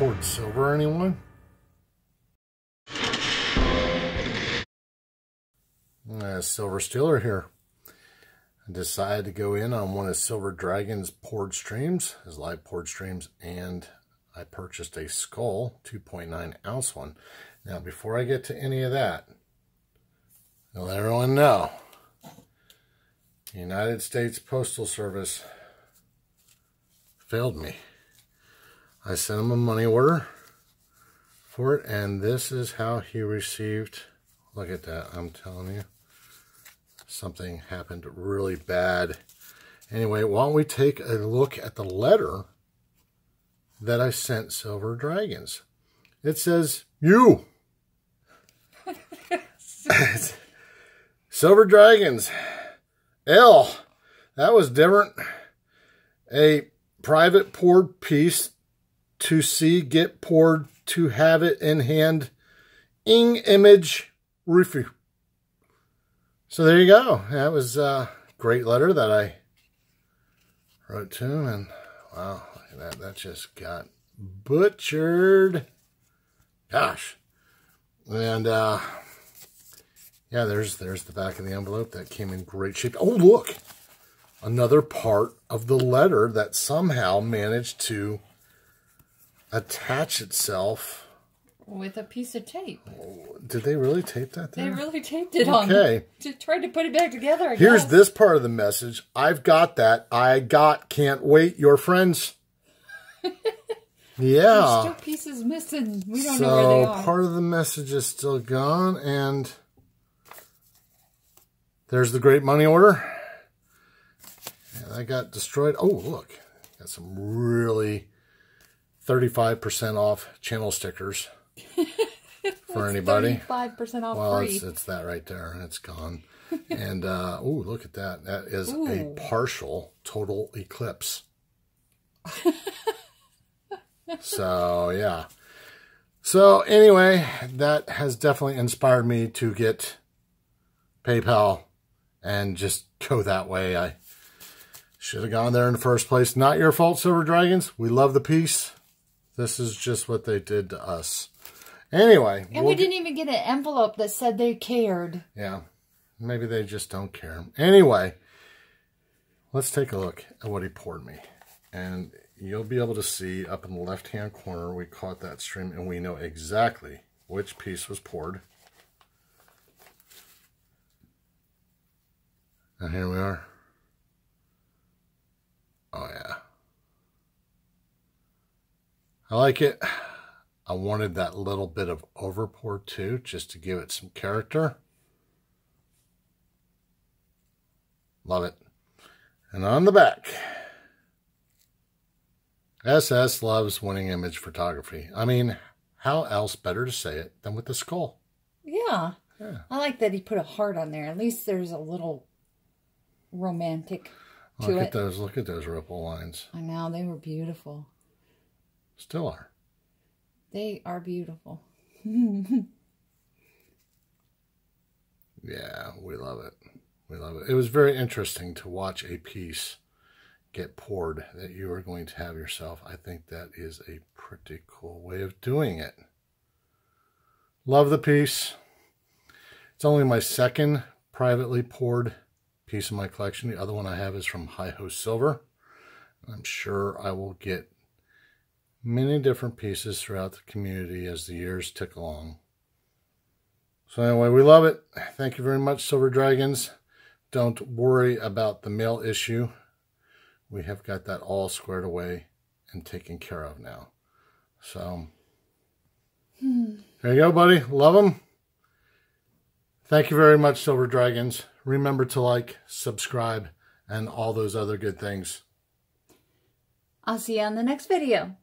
towards silver, anyone? Silver Steeler here. I decided to go in on one of Silver Dragon's poured streams, his live poured streams, and I purchased a Skull 2.9 ounce one. Now, before I get to any of that, I'll let everyone know, United States Postal Service failed me. I sent him a money order for it, and this is how he received. Look at that, I'm telling you. Something happened really bad. Anyway, why don't we take a look at the letter that I sent Silver Dragons. It says, you! Silver Dragons, L, that was different. A private poured piece to see, get poured, to have it in hand, ing image, roofie. So there you go. That was a great letter that I wrote to him, and wow, look at that. That just got butchered. Gosh. And yeah, there's the back of the envelope. That came in great shape. Oh, look. Another part of the letter that somehow managed to attach itself with a piece of tape. Did they really tape that there? They really taped it on. Okay. Tried to put it back together again. Here's this part of the message. I've got that. I got, can't wait, your friends. Yeah. There's still pieces missing. We don't know where they are. So part of the message is still gone, and there's the great money order. And I got destroyed. Oh, look. Got some really 35% off channel stickers for anybody. 35% off. Well, free. It's that right there. It's gone. And, oh, look at that. That is a partial total eclipse. So, yeah. So, anyway, that has definitely inspired me to get PayPal and just go that way. I should have gone there in the first place. Not your fault, Silver Dragons. We love the piece. This is just what they did to us. Anyway. And we didn't even get an envelope that said they cared. Yeah. Maybe they just don't care. Anyway, let's take a look at what he poured me. And you'll be able to see up in the left-hand corner, we caught that stream, and we know exactly which piece was poured. And here we are. Oh, yeah. I like it. I wanted that little bit of overpour too, just to give it some character. Love it. And on the back, SS loves winning image photography. I mean, how else better to say it than with the skull? Yeah. Yeah. I like that he put a heart on there. At least there's a little romantic to it. Look at those ripple lines. I know, they were beautiful. Still are. They are beautiful. Yeah, we love it. We love it. It was very interesting to watch a piece get poured that you are going to have yourself. I think that is a pretty cool way of doing it. Love the piece. It's only my second privately poured piece in my collection. The other one I have is from HiHoSilver. I'm sure I will get many different pieces throughout the community as the years tick along. So anyway, we love it. Thank you very much, Silver Dragons. Don't worry about the mail issue. We have got that all squared away and taken care of now. So, there you go, buddy. Love them. Thank you very much, Silver Dragons. Remember to like, subscribe, and all those other good things. I'll see you on the next video.